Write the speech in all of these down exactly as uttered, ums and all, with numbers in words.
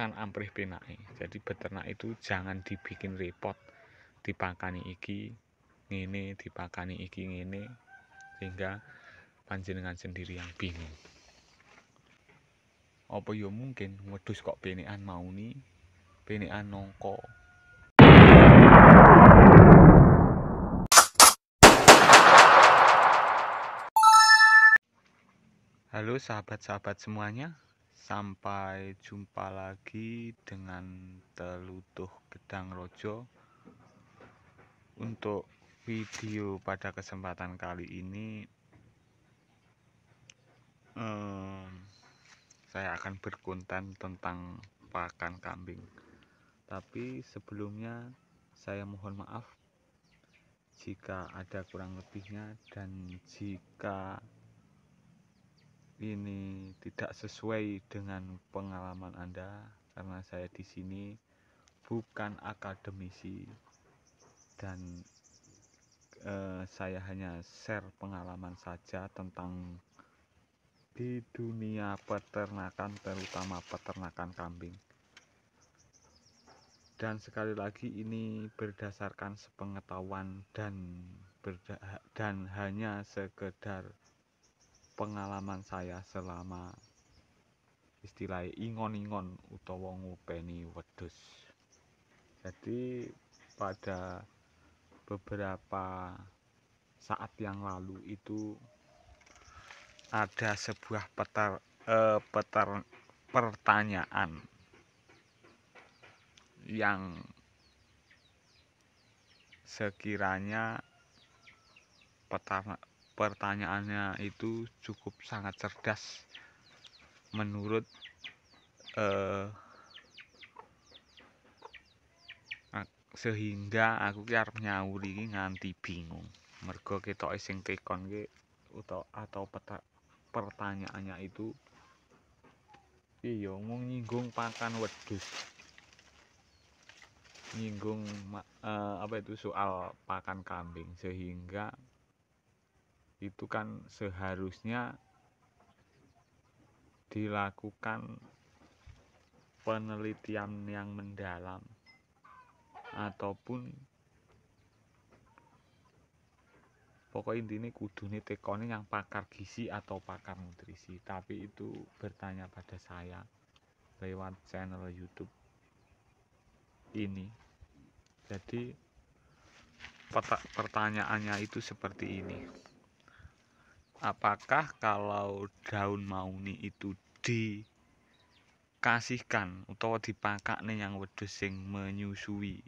kan amprih penake. Jadi beternak itu jangan dibikin repot, dipakani iki ngene, dipakani iki ngene, sehingga panjenengan sendiri yang bingung. Apa ya mungkin wedhus kok penekan mauni, penekan nongko. Halo sahabat-sahabat semuanya, sampai jumpa lagi dengan Telutuh Gedang Rojo. Untuk video pada kesempatan kali ini, Hmm, saya akan berkonten tentang pakan kambing. Tapi sebelumnya saya mohon maaf jika ada kurang lebihnya dan jika ini tidak sesuai dengan pengalaman Anda, karena saya di sini bukan akademisi dan eh, saya hanya share pengalaman saja tentang di dunia peternakan, terutama peternakan kambing. Dan sekali lagi ini berdasarkan sepengetahuan dan berda dan hanya sekedar pengalaman saya selama istilah ingon-ingon utawa ngupeni wedhus. Jadi pada beberapa saat yang lalu itu ada sebuah peter, eh, peter, pertanyaan yang sekiranya peter, pertanyaannya itu cukup sangat cerdas menurut eh, sehingga aku ki arep nyawuri iki nganti bingung mergo ketoke sing tekon ki atau atau peta pertanyaannya itu iya ngomong nyinggung pakan wedhus, nyinggung eh, apa itu soal pakan kambing, sehingga itu kan seharusnya dilakukan penelitian yang mendalam ataupun pokoknya intinya kudune tekone yang pakar gizi atau pakar nutrisi. Tapi itu bertanya pada saya lewat channel YouTube ini. Jadi pertanyaannya itu seperti ini: apakah kalau daun mahuni itu dikasihkan atau dipakakne yang wedhus sing menyusui,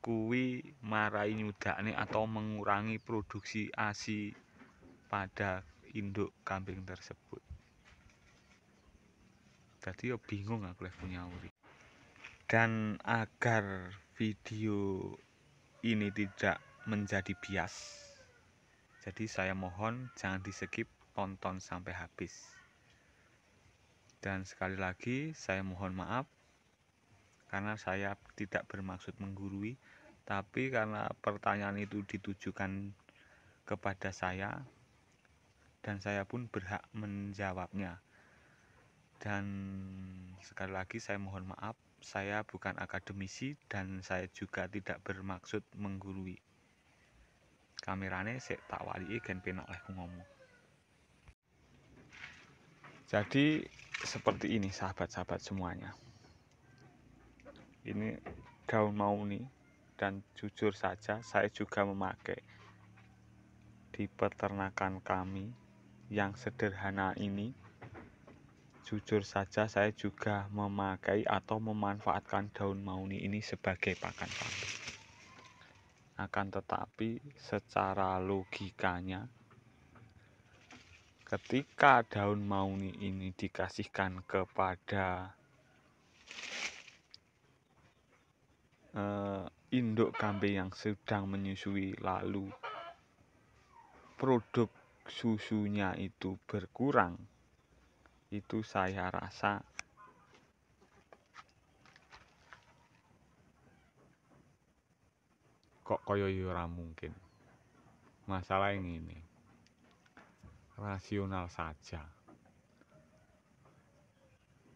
kuwi marai nyudakne atau mengurangi produksi ASI pada induk kambing tersebut? Jadi yo bingung aku lek punya uri. Dan agar video ini tidak menjadi bias, jadi saya mohon jangan di skip, tonton sampai habis. Dan sekali lagi saya mohon maaf karena saya tidak bermaksud menggurui, tapi karena pertanyaan itu ditujukan kepada saya dan saya pun berhak menjawabnya. Dan sekali lagi saya mohon maaf, saya bukan akademisi dan saya juga tidak bermaksud menggurui. Kamerane sik tak waliki gen penak lehku ngomong. Jadi seperti ini sahabat-sahabat semuanya, ini daun mahuni, dan jujur saja saya juga memakai di peternakan kami yang sederhana ini. Jujur saja saya juga memakai atau memanfaatkan daun mahuni ini sebagai pakan kambing. Akan tetapi secara logikanya, ketika daun mahuni ini dikasihkan kepada Uh, induk kambing yang sedang menyusui, lalu produk susunya itu berkurang, itu saya rasa kok koyo yo ora mungkin. Masalah yang ini rasional saja,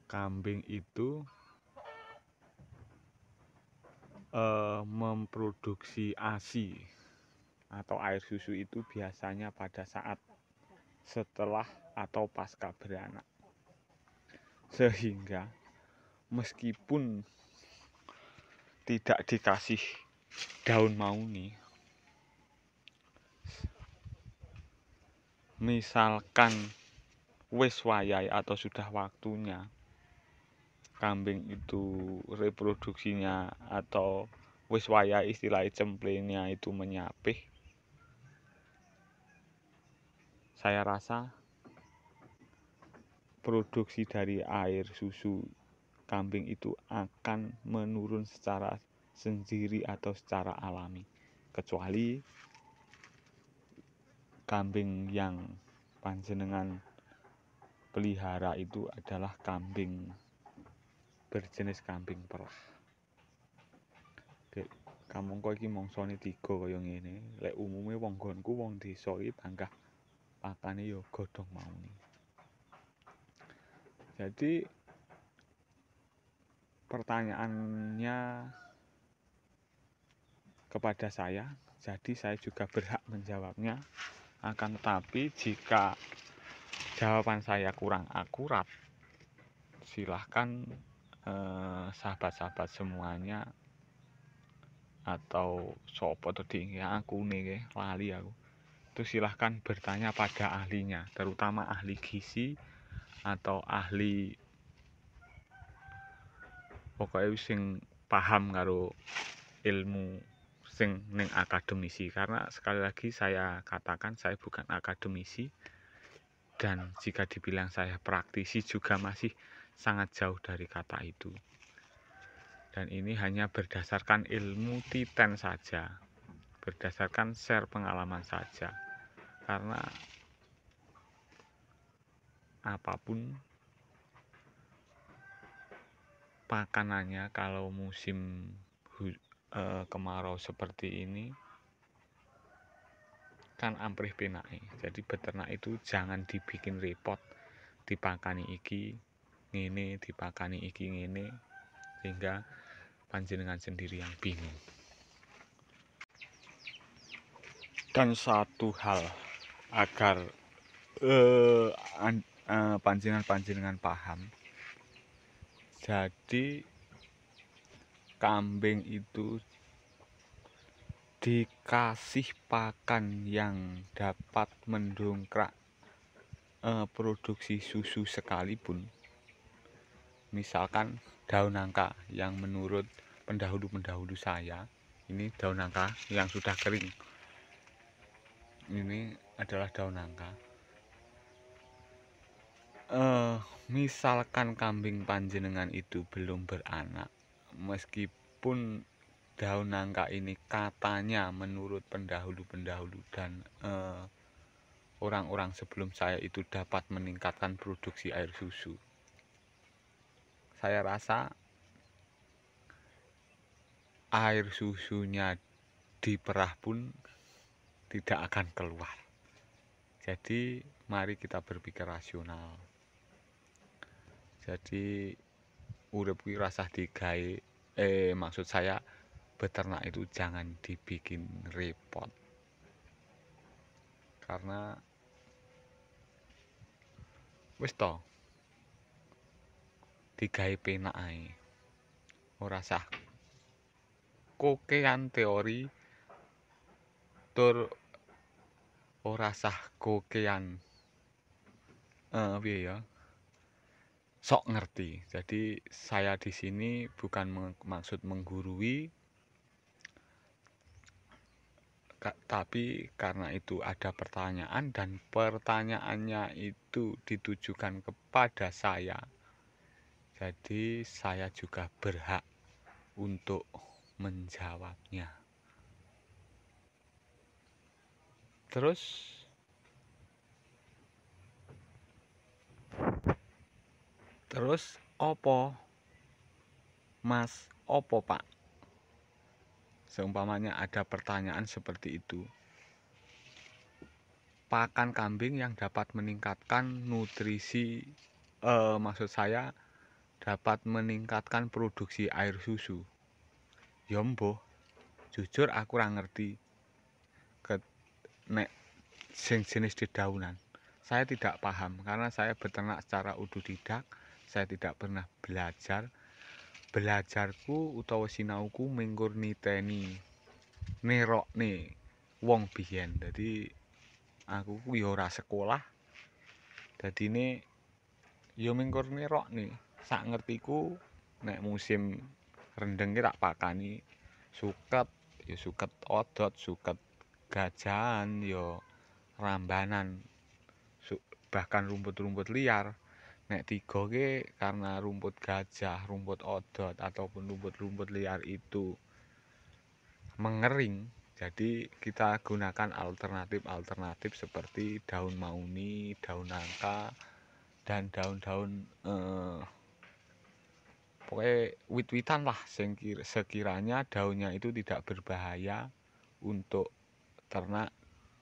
kambing itu eh, memproduksi ASI atau air susu itu biasanya pada saat setelah atau pasca beranak. Sehingga meskipun tidak dikasih daun mahuni, misalkan wis wayai atau sudah waktunya kambing itu reproduksinya, atau wis wayai istilah cemplenya itu menyapih, saya rasa produksi dari air susu kambing itu akan menurun secara sendiri atau secara alami, kecuali kambing yang panjenengan pelihara itu adalah kambing berjenis kambing perah. Oke, kamangka iki mongsone tiga kaya ngene. Lek umume wong nggonku wong desa iki bangkah pakane ya godhong mahuni. Jadi pertanyaannya kepada saya, jadi saya juga berhak menjawabnya. Akan tetapi jika jawaban saya kurang akurat, silahkan eh, sahabat-sahabat semuanya atau sopo tadi ya aku nih lali aku itu silahkan bertanya pada ahlinya, terutama ahli gizi atau ahli pokoknya sing paham karo ilmu sing ning akademisi, karena sekali lagi saya katakan saya bukan akademisi, dan jika dibilang saya praktisi juga masih sangat jauh dari kata itu, dan ini hanya berdasarkan ilmu titen saja, berdasarkan share pengalaman saja, karena apapun pakanannya kalau musim e, kemarau seperti ini kan amprih penake. Jadi beternak itu jangan dibikin repot, dipakani iki ngene, dipakani iki ngene, sehingga panjenengan sendiri yang bingung. Dan satu hal agar e, an, Uh, panjenengan-panjenengan paham, jadi kambing itu dikasih pakan yang dapat mendongkrak uh, produksi susu sekalipun, misalkan daun nangka yang menurut pendahulu-pendahulu saya, ini daun nangka yang sudah kering, ini adalah daun nangka. Uh, misalkan kambing panjenengan itu belum beranak, meskipun daun nangka ini katanya menurut pendahulu-pendahulu dan uh, orang-orang sebelum saya itu dapat meningkatkan produksi air susu, saya rasa air susunya di perah pun tidak akan keluar. Jadi mari kita berpikir rasional. Jadi urip kuwi rasah digawe, eh maksud saya beternak itu jangan dibikin repot, karena wis to digawe penak ae, ora sah kokean teori tur ora sah kokean eh piye ya sok ngerti. Jadi saya di sini bukan maksud menggurui, tapi karena itu ada pertanyaan dan pertanyaannya itu ditujukan kepada saya, jadi saya juga berhak untuk menjawabnya. Terus Terus opo mas, opo pak, seumpamanya ada pertanyaan seperti itu. Pakan kambing yang dapat meningkatkan nutrisi, eh, maksud saya dapat meningkatkan produksi air susu, Ya mboh, jujur aku ora ngerti Ket, nek sing jenis dedaunan. Saya tidak paham karena saya beternak secara autodidak. Saya tidak pernah belajar. Belajarku utawa sinauku mengkur niteni nerokne wong biyen. Dadi aku kuwi ora sekolah. Dadine ya mengkur nerokne. Sak ngertiku nek musim rendeng ki tak pakani suket, ya suket odot, suket gajahan, ya rambanan. Bahkan rumput-rumput liar nek tiga ke karena rumput gajah, rumput odot ataupun rumput-rumput liar itu mengering, jadi kita gunakan alternatif-alternatif seperti daun mahuni, daun nangka, dan daun-daun eh, pokoknya wit-witan lah sekiranya daunnya itu tidak berbahaya untuk ternak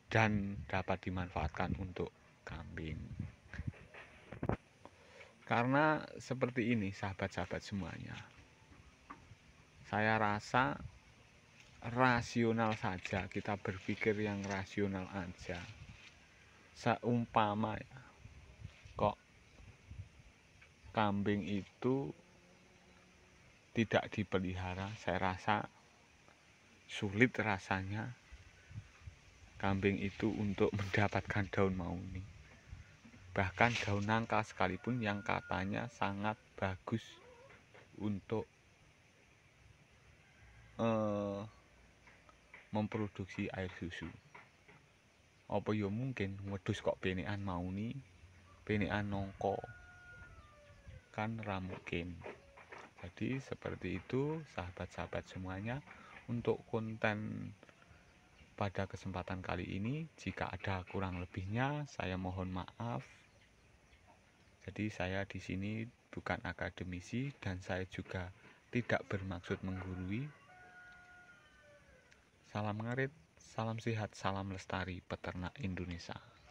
dan dapat dimanfaatkan untuk kambing. Karena seperti ini sahabat-sahabat semuanya, saya rasa rasional saja, kita berpikir yang rasional aja. Seumpama ya, kok kambing itu tidak dipelihara, saya rasa sulit rasanya kambing itu untuk mendapatkan daun mahuni. Bahkan daun nangka sekalipun yang katanya sangat bagus untuk eh, memproduksi air susu. Apa ya mungkin wedhus kok penekan mahuni, penekan nangka, kan ra mungkin. Jadi seperti itu sahabat-sahabat semuanya, untuk konten pada kesempatan kali ini. Jika ada kurang lebihnya saya mohon maaf. Jadi saya di sini bukan akademisi dan saya juga tidak bermaksud menggurui. Salam ngarit, salam sehat, salam lestari peternak Indonesia.